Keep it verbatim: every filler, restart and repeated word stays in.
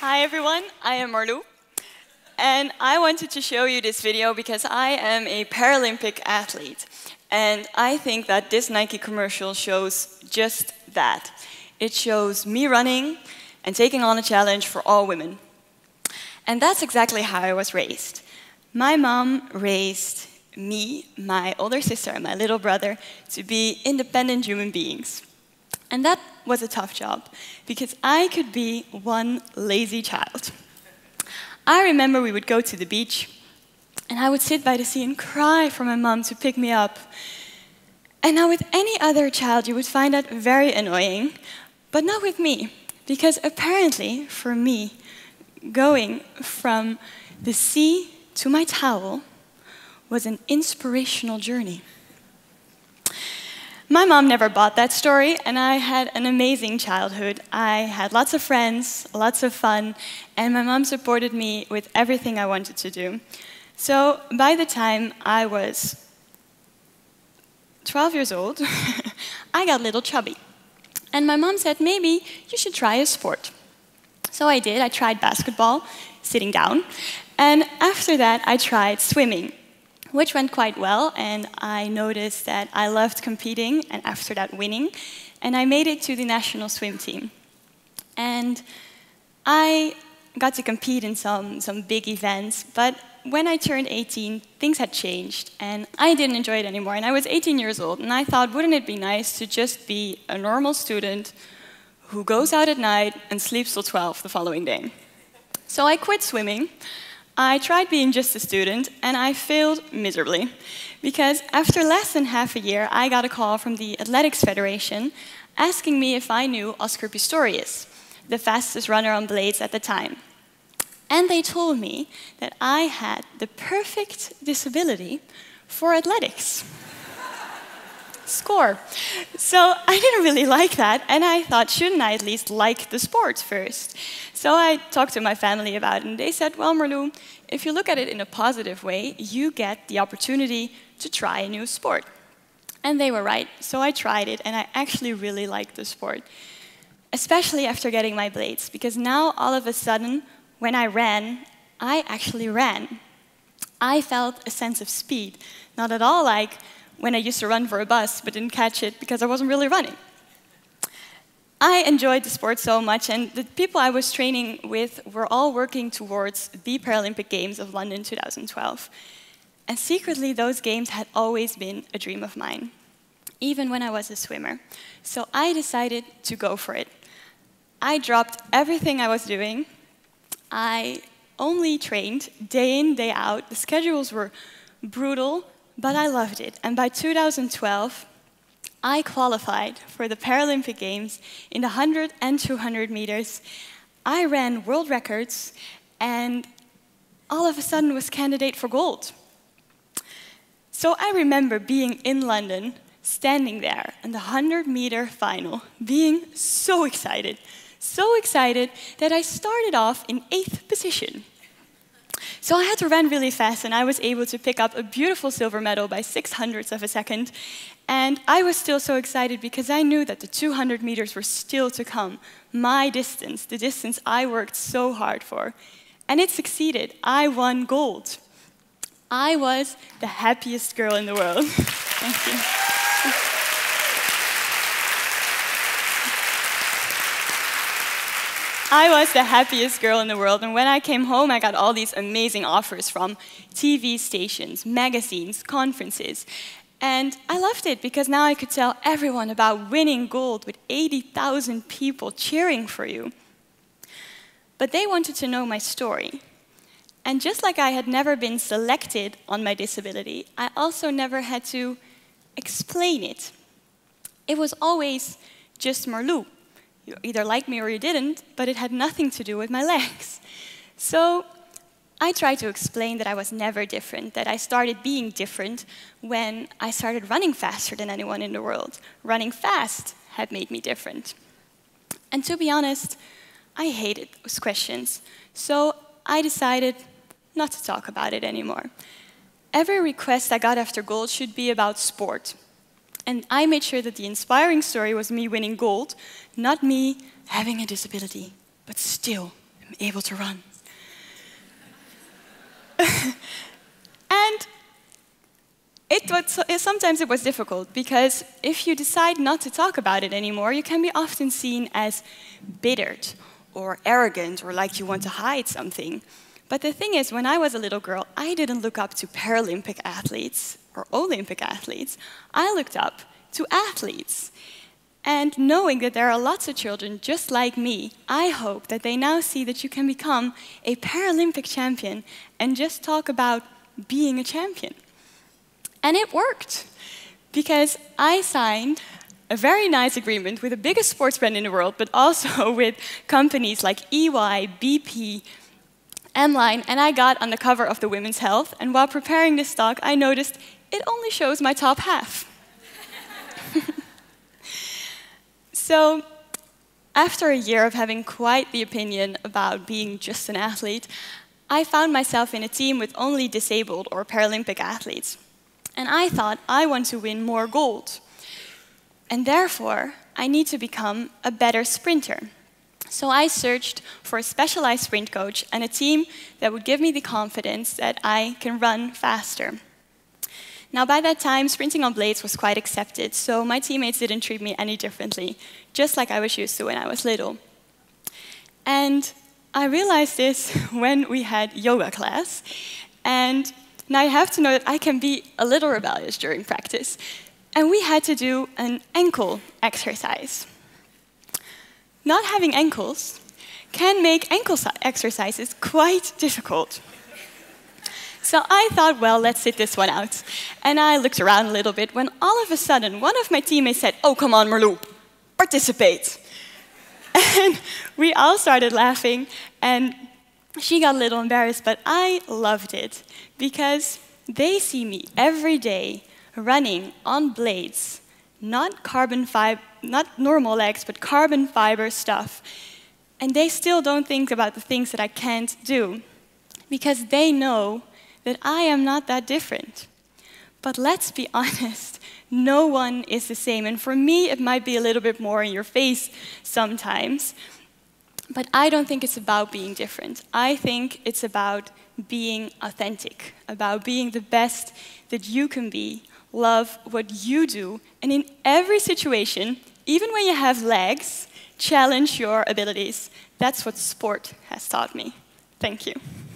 Hi everyone, I am Marlou, and I wanted to show you this video because I am a Paralympic athlete, and I think that this Nike commercial shows just that. It shows me running and taking on a challenge for all women. And that's exactly how I was raised. My mom raised me, my older sister, and my little brother to be independent human beings. And that was a tough job, because I could be one lazy child. I remember we would go to the beach, and I would sit by the sea and cry for my mom to pick me up. And now with any other child, you would find that very annoying, but not with me, because apparently, for me, going from the sea to my towel was an inspirational journey. My mom never bought that story, and I had an amazing childhood. I had lots of friends, lots of fun, and my mom supported me with everything I wanted to do. So by the time I was twelve years old, I got a little chubby. And my mom said, maybe you should try a sport. So I did. I tried basketball, sitting down. And after that, I tried swimming, which went quite well, and I noticed that I loved competing, and after that winning, and I made it to the national swim team. And I got to compete in some, some big events, but when I turned eighteen, things had changed, and I didn't enjoy it anymore, and I was eighteen years old, and I thought, wouldn't it be nice to just be a normal student who goes out at night and sleeps till twelve the following day? So I quit swimming. I tried being just a student, and I failed miserably, because after less than half a year, I got a call from the Athletics Federation asking me if I knew Oscar Pistorius, the fastest runner on blades at the time. And they told me that I had the perfect disability for athletics. Score. So I didn't really like that, and I thought, shouldn't I at least like the sport first? So I talked to my family about it, and they said, well, Marlou, if you look at it in a positive way, you get the opportunity to try a new sport. And they were right, so I tried it, and I actually really liked the sport, especially after getting my blades, because now all of a sudden, when I ran, I actually ran. I felt a sense of speed, not at all like when I used to run for a bus but didn't catch it because I wasn't really running. I enjoyed the sport so much, and the people I was training with were all working towards the Paralympic Games of London two thousand twelve. And secretly, those games had always been a dream of mine, even when I was a swimmer. So I decided to go for it. I dropped everything I was doing. I only trained day in, day out. The schedules were brutal, but I loved it, and by two thousand twelve, I qualified for the Paralympic Games in the one hundred and two hundred meters. I ran world records, and all of a sudden was candidate for gold. So I remember being in London, standing there in the one hundred meter final, being so excited, so excited that I started off in eighth position. So I had to run really fast, and I was able to pick up a beautiful silver medal by six hundredths of a second. And I was still so excited because I knew that the two hundred meters were still to come. My distance, the distance I worked so hard for. And it succeeded. I won gold. I was the happiest girl in the world. Thank you. I was the happiest girl in the world, and when I came home, I got all these amazing offers from T V stations, magazines, conferences. And I loved it, because now I could tell everyone about winning gold with eighty thousand people cheering for you. But they wanted to know my story. And just like I had never been selected on my disability, I also never had to explain it. It was always just Marlou. You either liked me or you didn't, but it had nothing to do with my legs. So I tried to explain that I was never different, that I started being different when I started running faster than anyone in the world. Running fast had made me different. And to be honest, I hated those questions. So I decided not to talk about it anymore. Every request I got after gold should be about sport. And I made sure that the inspiring story was me winning gold, not me having a disability, but still able to run. And it was, sometimes it was difficult, because if you decide not to talk about it anymore, you can be often seen as bittered or arrogant or like you want to hide something. But the thing is, when I was a little girl, I didn't look up to Paralympic athletes or Olympic athletes. I looked up to athletes. And knowing that there are lots of children just like me, I hope that they now see that you can become a Paralympic champion and just talk about being a champion. And it worked, because I signed a very nice agreement with the biggest sports brand in the world, but also with companies like E Y, B P, Emeline, and I got on the cover of the Women's Health, and while preparing this talk, I noticed it only shows my top half. So, after a year of having quite the opinion about being just an athlete, I found myself in a team with only disabled or Paralympic athletes. And I thought, I want to win more gold. And therefore, I need to become a better sprinter. So I searched for a specialized sprint coach and a team that would give me the confidence that I can run faster. Now, by that time, sprinting on blades was quite accepted, so my teammates didn't treat me any differently, just like I was used to when I was little. And I realized this when we had yoga class. And now I have to know that I can be a little rebellious during practice. And we had to do an ankle exercise. Not having ankles can make ankle exercises quite difficult. So I thought, well, let's sit this one out. And I looked around a little bit when all of a sudden one of my teammates said, "Oh, come on, Marlou, participate." And we all started laughing, and she got a little embarrassed, but I loved it, because they see me every day running on blades, not carbon fiber, not normal legs, but carbon fiber stuff. And they still don't think about the things that I can't do, because they know that I am not that different. But let's be honest, no one is the same. And for me, it might be a little bit more in your face sometimes. But I don't think it's about being different. I think it's about being authentic, about being the best that you can be. Love what you do. And in every situation, even when you have legs, challenge your abilities. That's what sport has taught me. Thank you.